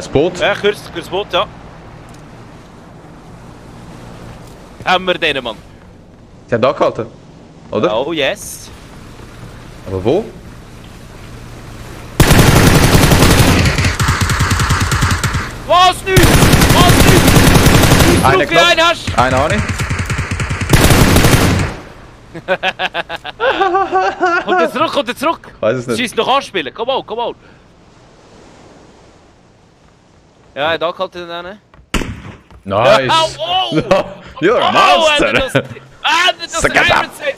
Spoot? Ja, Geurts boot, ja. En Merdijnen, man. Zijn dat gehaald, hè? Oder? Oh, yes. Maar wo? Was nu? Was nu? Eine Knopf, eine auch nicht. Kommt er zurück. Weiß es nicht. Schieß noch anspielen, komm on. Ja, da kalt er dann. Nice. Oh, oh. You're a monster. Ah, das ist ein Geheimnis.